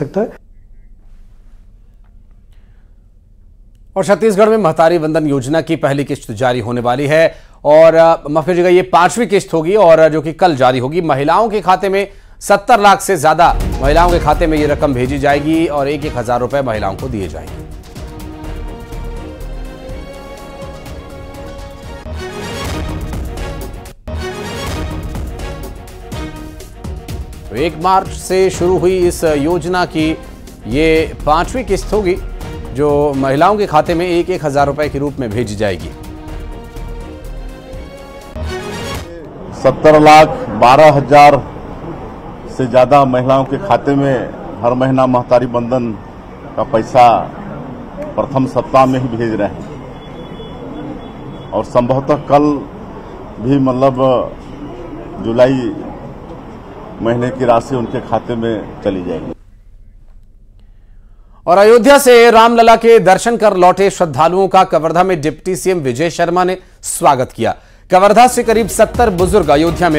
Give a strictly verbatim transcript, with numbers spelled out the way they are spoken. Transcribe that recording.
सकता है। और छत्तीसगढ़ में महतारी वंदन योजना की पहली किस्त जारी होने वाली है और माफ कीजिएगा ये पांचवी किस्त होगी और जो कि कल जारी होगी। महिलाओं के खाते में सत्तर लाख से ज्यादा महिलाओं के खाते में ये रकम भेजी जाएगी और एक एक हजार रुपए महिलाओं को दिए जाएंगे। एक मार्च से शुरू हुई इस योजना की ये पांचवी किस्त होगी जो महिलाओं के खाते में एक एक हजार रुपए के रूप में भेजी जाएगी। सत्तर लाख बारह हजार से ज़्यादा महिलाओं के खाते में हर महीना महतारी बंधन का पैसा प्रथम सप्ताह में ही भेज रहे हैं और संभवतः कल भी मतलब जुलाई महीने की राशि उनके खाते में चली जाएगी। और अयोध्या से रामलला के दर्शन कर लौटे श्रद्धालुओं का कवर्धा में डिप्टी सीएम विजय शर्मा ने स्वागत किया। कवर्धा से करीब सत्तर बुजुर्ग अयोध्या में